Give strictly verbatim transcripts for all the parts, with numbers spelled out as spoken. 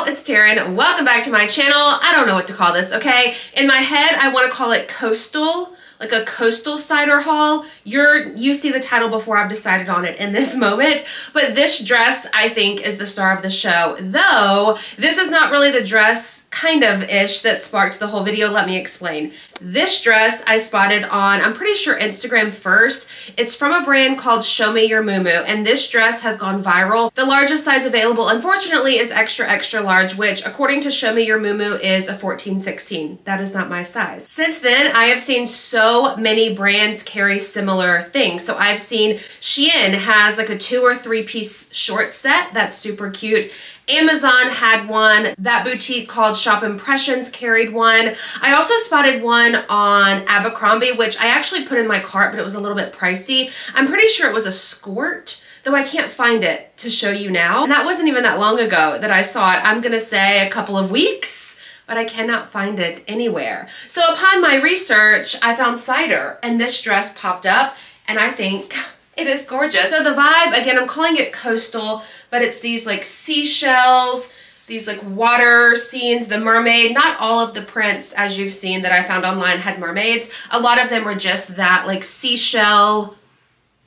all, it's Taryn. Welcome back to my channel. I don't know what to call this, okay? In my head, I want to call it coastal, like a coastal cider haul. You're, you see the title before I've decided on it in this moment, but this dress I think is the star of the show, though this is not really the dress kind of ish that sparked the whole video. Let me explain. This dress I spotted on, I'm pretty sure Instagram first. It's from a brand called Show Me Your Mumu, and this dress has gone viral. The largest size available, unfortunately, is extra, extra large, which according to Show Me Your Mumu is a fourteen sixteen. That is not my size. Since then, I have seen so many brands carry similar things. So I've seen Shein has like a two or three piece short set. That's super cute. Amazon had one. That boutique called Shop Impressions carried one. I also spotted one on Abercrombie, which I actually put in my cart, but it was a little bit pricey. I'm pretty sure it was a skirt, though I can't find it to show you now. And that wasn't even that long ago that I saw it. I'm gonna say a couple of weeks, but I cannot find it anywhere. So upon my research, I found Cider, and this dress popped up, and I think it is gorgeous. So the vibe, again, I'm calling it coastal, but it's these like seashells, these like water scenes, the mermaid. Not all of the prints, as you've seen, that I found online had mermaids. A lot of them were just that like seashell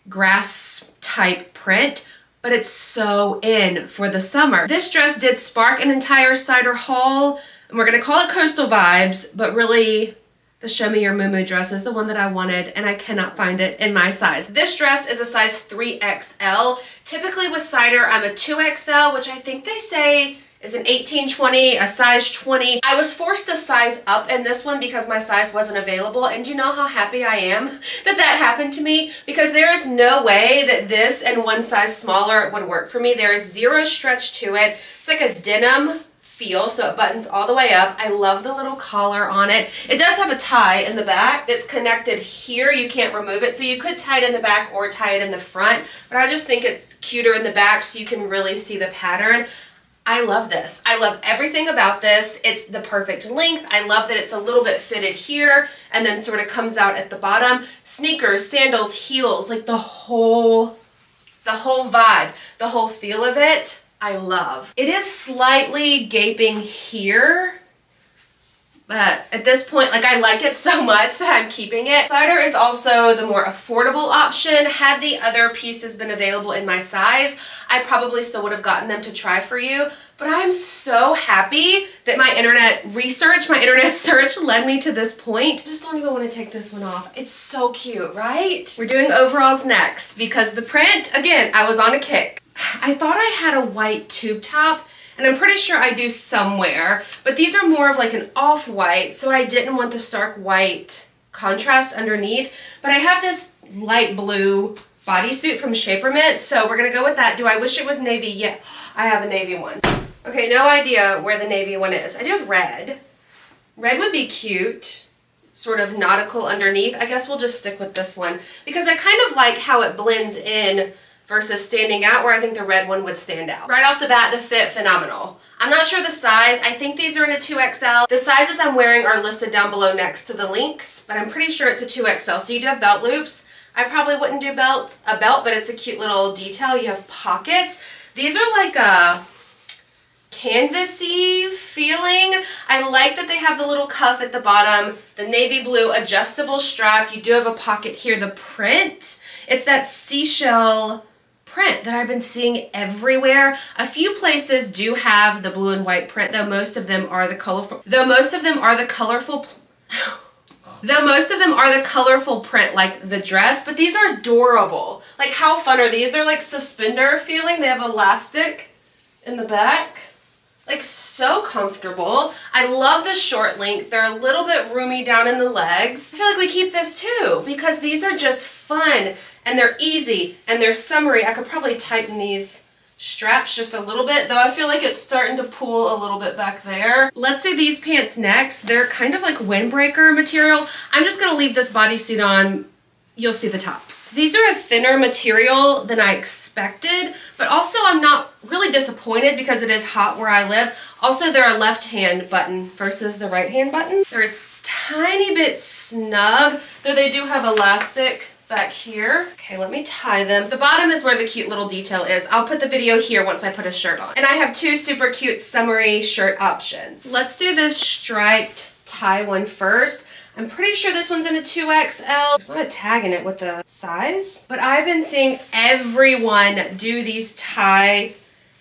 grass type print, but it's so in for the summer. This dress did spark an entire cider haul, and we're gonna call it coastal vibes, but really, the Show Me Your Mumu dress is the one that I wanted, and I cannot find it in my size. This dress is a size three X L. Typically with Cider, I'm a two X L, which I think they say is an eighteen twenty, a size twenty. I was forced to size up in this one because my size wasn't available, and you know how happy I am that that happened to me, because there is no way that this and one size smaller would work for me. There is zero stretch to it. It's like a denim feel, so it buttons all the way up. I love the little collar on it. It does have a tie in the back. It's connected here. You can't remove it, so you could tie it in the back or tie it in the front, but I just think it's cuter in the back so you can really see the pattern. I love this. I love everything about this. It's the perfect length. I love that it's a little bit fitted here and then sort of comes out at the bottom. Sneakers, sandals, heels, like the whole, the whole vibe, the whole feel of it, I love. It is slightly gaping here, but at this point, like, I like it so much that I'm keeping it. Cider is also the more affordable option. Had the other pieces been available in my size, I probably still would have gotten them to try for you, but I'm so happy that my internet research, my internet search led me to this point. I just don't even want to take this one off. It's so cute, right? We're doing overalls next because the print, again, I was on a kick. I thought I had a white tube top, and I'm pretty sure I do somewhere, but these are more of like an off-white, so I didn't want the stark white contrast underneath, but I have this light blue bodysuit from Shapermint, so we're going to go with that. Do I wish it was navy? Yeah, I have a navy one. Okay, no idea where the navy one is. I do have red. Red would be cute, sort of nautical underneath. I guess we'll just stick with this one, because I kind of like how it blends in versus standing out, where I think the red one would stand out. Right off the bat, the fit, phenomenal. I'm not sure the size. I think these are in a two X L. The sizes I'm wearing are listed down below next to the links, but I'm pretty sure it's a two X L. So you do have belt loops. I probably wouldn't do belt a belt, but it's a cute little detail. You have pockets. These are like a canvasy feeling. I like that they have the little cuff at the bottom, the navy blue adjustable strap. You do have a pocket here. The print, it's that seashell print that I've been seeing everywhere. A few places do have the blue and white print, though most of them are the colorful, though most of them are the colorful, though most of them are the colorful print like the dress, but these are adorable. Like, how fun are these? They're like suspender feeling. They have elastic in the back. Like, so comfortable. I love the short length. They're a little bit roomy down in the legs. I feel like we keep this too, because these are just fun, and they're easy, and they're summery. I could probably tighten these straps just a little bit, though I feel like it's starting to pull a little bit back there. Let's do these pants next. They're kind of like windbreaker material. I'm just gonna leave this bodysuit on. You'll see the tops. These are a thinner material than I expected, but also I'm not really disappointed because it is hot where I live. Also, they're a left-hand button versus the right-hand button. They're a tiny bit snug, though they do have elastic back here. Okay, let me tie them. The bottom is where the cute little detail is. I'll put the video here once I put a shirt on. And I have two super cute summery shirt options. Let's do this striped tie one first. I'm pretty sure this one's in a two X L. There's not a tag in it with the size, but I've been seeing everyone do these tie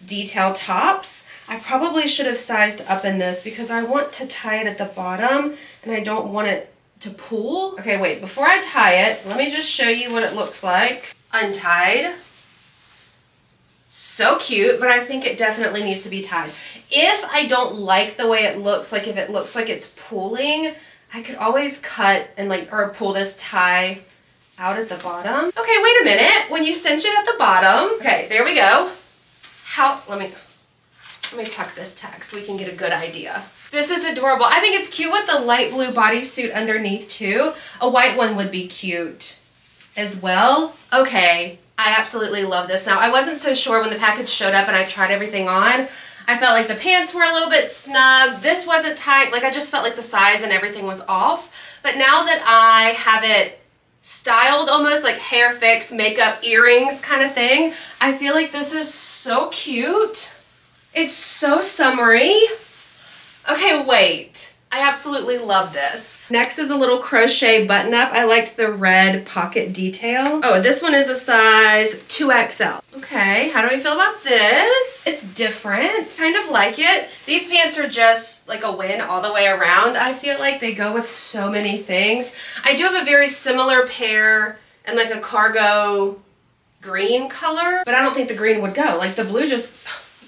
detail tops. I probably should have sized up in this because I want to tie it at the bottom and I don't want it to pull. Okay, wait, before I tie it, let me just show you what it looks like. Untied. So cute, but I think it definitely needs to be tied. If I don't like the way it looks, like if it looks like it's pulling, I could always cut and like, or pull this tie out at the bottom. Okay, wait a minute. When you cinch it at the bottom, okay, there we go. How, let me, let me tuck this tag so we can get a good idea. This is adorable. I think it's cute with the light blue bodysuit underneath too. A white one would be cute as well. Okay, I absolutely love this. Now, I wasn't so sure when the package showed up and I tried everything on. I felt like the pants were a little bit snug. This wasn't tight. Like I just felt like the size and everything was off. But now that I have it styled almost like hair fix, makeup, earrings kind of thing, I feel like this is so cute. It's so summery. Okay, wait. I absolutely love this. Next is a little crochet button up. I liked the red pocket detail. Oh, this one is a size two X L. Okay, how do I feel about this? It's different. Kind of like it. These pants are just like a win all the way around. I feel like they go with so many things. I do have a very similar pair in like a cargo green color, but I don't think the green would go. Like the blue just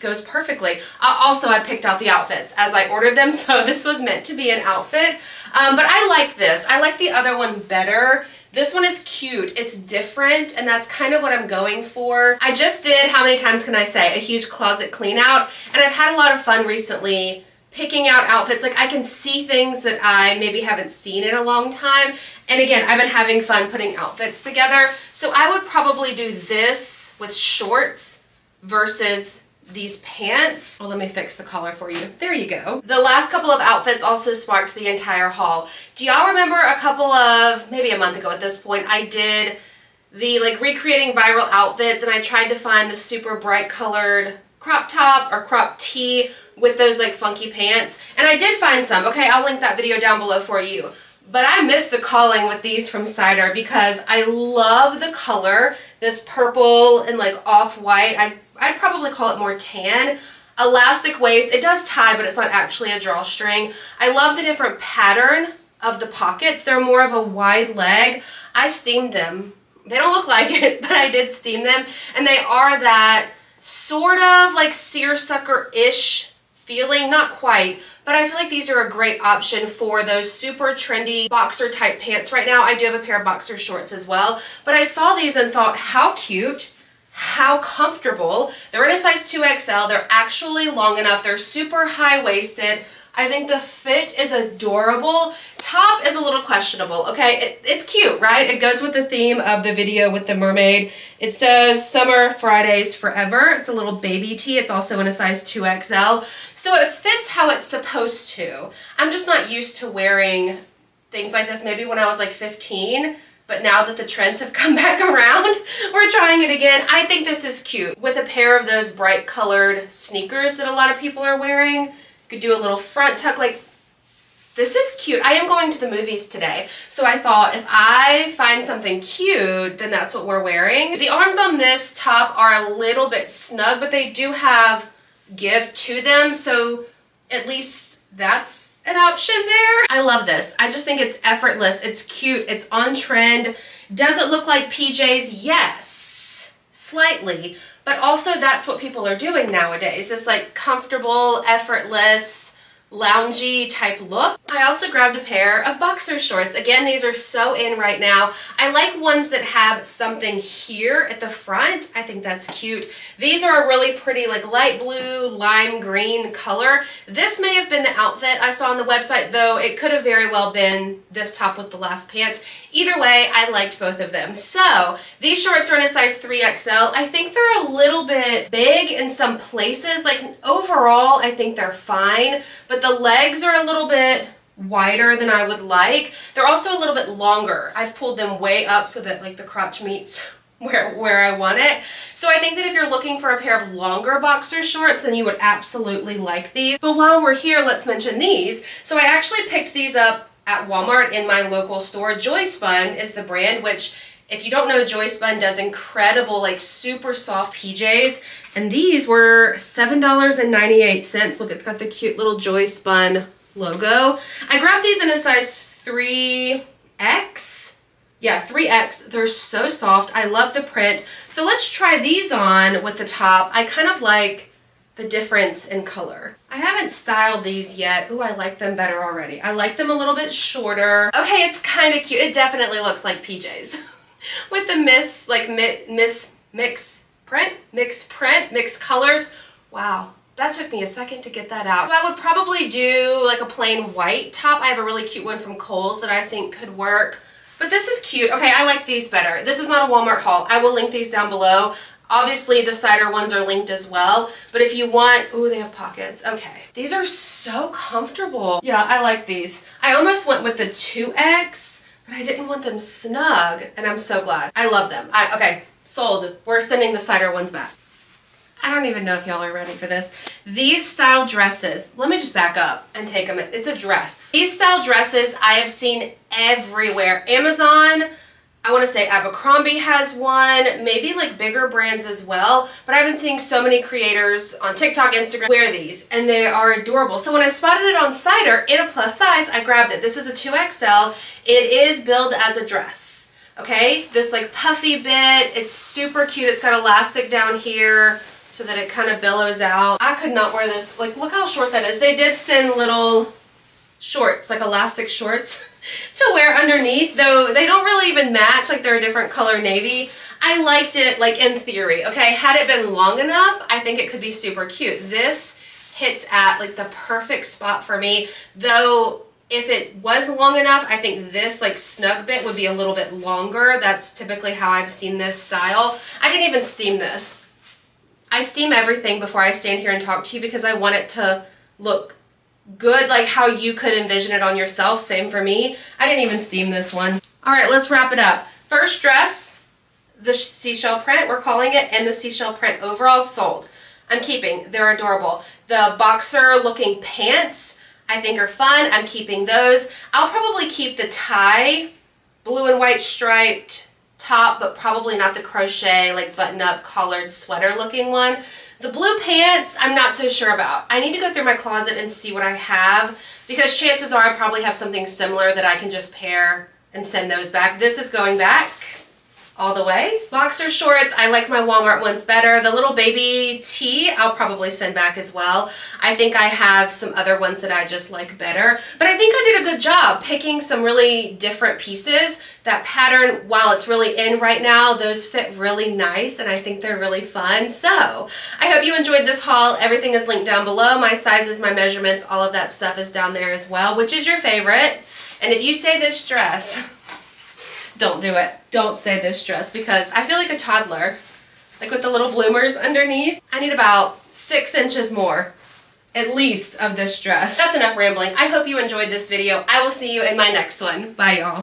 goes perfectly. Also, I picked out the outfits as I ordered them, so this was meant to be an outfit. Um, but I like this. I like the other one better. This one is cute. It's different, and that's kind of what I'm going for. I just did, how many times can I say, a huge closet clean out, and I've had a lot of fun recently picking out outfits. Like, I can see things that I maybe haven't seen in a long time, and again, I've been having fun putting outfits together. So I would probably do this with shorts versus these pants. Well, let me fix the collar for you. There you go. The last couple of outfits also sparked the entire haul. Do y'all remember a couple of, maybe a month ago at this point, I did the like recreating viral outfits and I tried to find the super bright colored crop top or crop tee with those like funky pants. And I did find some. Okay, I'll link that video down below for you. But I missed the calling with these from Cider because I love the color, this purple and like off-white. I'd, I'd probably call it more tan. Elastic waist. It does tie, but it's not actually a drawstring. I love the different pattern of the pockets. They're more of a wide leg. I steamed them. They don't look like it, but I did steam them. And they are that sort of like seersucker-ish feeling. Not quite. But I feel like these are a great option for those super trendy boxer type pants right now. I do have a pair of boxer shorts as well, but I saw these and thought how cute, how comfortable. They're in a size two X L. They're actually long enough. They're super high waisted. I think the fit is adorable. Top is a little questionable, okay? It, it's cute, right? It goes with the theme of the video with the mermaid. It says Summer Fridays Forever. It's a little baby tee. It's also in a size two X L. So it fits how it's supposed to. I'm just not used to wearing things like this. Maybe when I was like fifteen, but now that the trends have come back around, we're trying it again. I think this is cute with a pair of those bright colored sneakers that a lot of people are wearing. Could do a little front tuck. Like, this is cute. I am going to the movies today, so I thought if I find something cute, then that's what we're wearing. The arms on this top are a little bit snug, but they do have give to them, so at least that's an option there. I love this. I just think it's effortless. It's cute. It's on trend. Does it look like P Js? Yes, slightly. But also that's what people are doing nowadays, this like comfortable, effortless, loungy type look. I also grabbed a pair of boxer shorts. Again, these are so in right now. I like ones that have something here at the front. I think that's cute. These are a really pretty like light blue, lime green color. This may have been the outfit I saw on the website, though it could have very well been this top with the last pants. Either way, I liked both of them. So these shorts are in a size three X L. I think they're a little bit big in some places. Like overall, I think they're fine, but the legs are a little bit wider than I would like. They're also a little bit longer. I've pulled them way up so that like the crotch meets where where I want it. So I think that if you're looking for a pair of longer boxer shorts, then you would absolutely like these. But while we're here, let's mention these. So I actually picked these up at Walmart in my local store. Joyspun is the brand, which if you don't know, Joyspun does incredible, like super soft P Js. And these were seven ninety-eight. Look, it's got the cute little Joyspun logo. I grabbed these in a size three X. Yeah, three X. They're so soft. I love the print. So let's try these on with the top. I kind of like the difference in color. I haven't styled these yet. Ooh, I like them better already. I like them a little bit shorter. Okay, it's kind of cute. It definitely looks like P Js with the miss, like mi miss mix print, mixed print, mixed colors. Wow. That took me a second to get that out. So I would probably do like a plain white top. I have a really cute one from Kohl's that I think could work. But this is cute. Okay, I like these better. This is not a Walmart haul. I will link these down below. Obviously, the Cider ones are linked as well. But if you want... Ooh, they have pockets. Okay. These are so comfortable. Yeah, I like these. I almost went with the two X, but I didn't want them snug, and I'm so glad. I love them. I, okay, sold. We're sending the Cider ones back. I don't even know if y'all are ready for this. These style dresses, let me just back up and take them. It's a dress. These style dresses I have seen everywhere. Amazon, I want to say Abercrombie has one, maybe like bigger brands as well, but I've been seeing so many creators on TikTok, Instagram wear these, and they are adorable. So when I spotted it on Cider in a plus size, I grabbed it. This is a two X L. It is billed as a dress, okay? This like puffy bit, it's super cute. It's got elastic down here so that it kind of billows out. I could not wear this. Like, look how short that is. They did send little shorts, like elastic shorts, to wear underneath, though they don't really even match. Like, they're a different color navy. I liked it, like, in theory, okay? Had it been long enough, I think it could be super cute. This hits at, like, the perfect spot for me, though if it was long enough, I think this like snug bit would be a little bit longer. That's typically how I've seen this style. I didn't even steam this. I steam everything before I stand here and talk to you because I want it to look good, like how you could envision it on yourself. Same for me. I didn't even steam this one. All right, let's wrap it up. First dress, the seashell print, we're calling it, and the seashell print overall sold. I'm keeping, they're adorable. The boxer looking pants, I think are fun. I'm keeping those. I'll probably keep the tie, blue and white striped top, but probably not the crochet, like button-up collared sweater looking one. The blue pants, I'm not so sure about. I need to go through my closet and see what I have because chances are I probably have something similar that I can just pair and send those back. This is going back all the way. Boxer shorts, I like my Walmart ones better. The little baby tee, I'll probably send back as well. I think I have some other ones that I just like better, but I think I did a good job picking some really different pieces. That pattern, while it's really in right now, those fit really nice and I think they're really fun. So I hope you enjoyed this haul. Everything is linked down below. My sizes, my measurements, all of that stuff is down there as well. Which is your favorite? And if you say this dress, don't do it. Don't say this dress because I feel like a toddler, like with the little bloomers underneath. I need about six inches more, at least, of this dress. That's enough rambling. I hope you enjoyed this video. I will see you in my next one. Bye, y'all.